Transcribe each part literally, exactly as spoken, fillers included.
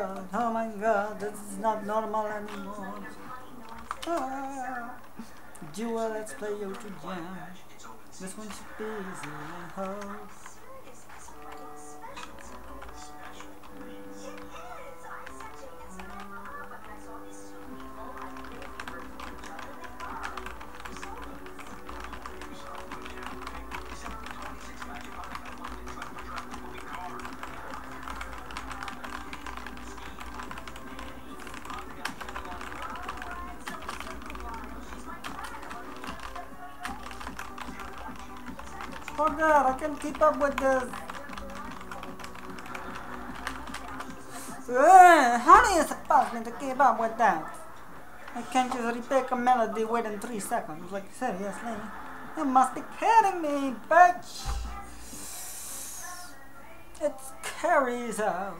Oh my god, this is not normal anymore. Ah. Duel, let's play O two Jam. This one should be easy, I hope. Oh god, I can't keep up with this. Uh, how do you suppose me to keep up with that? I can't just repick a melody within three seconds. Like, seriously? You must be kidding me, bitch! It carries out.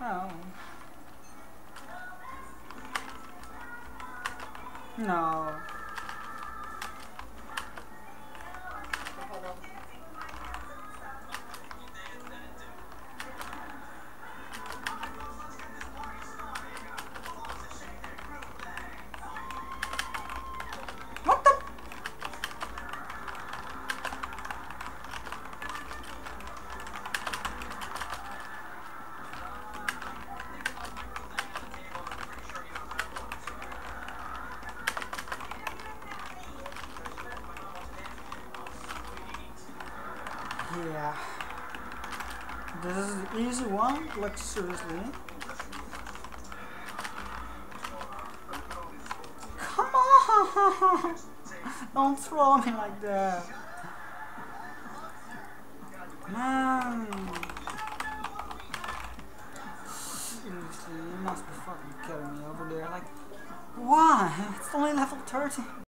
Oh. No. Yeah, this is an easy one, like seriously. Come on! Don't throw me like that. Man. Seriously, you must be fucking killing me over there. Like, why? It's only level thirty.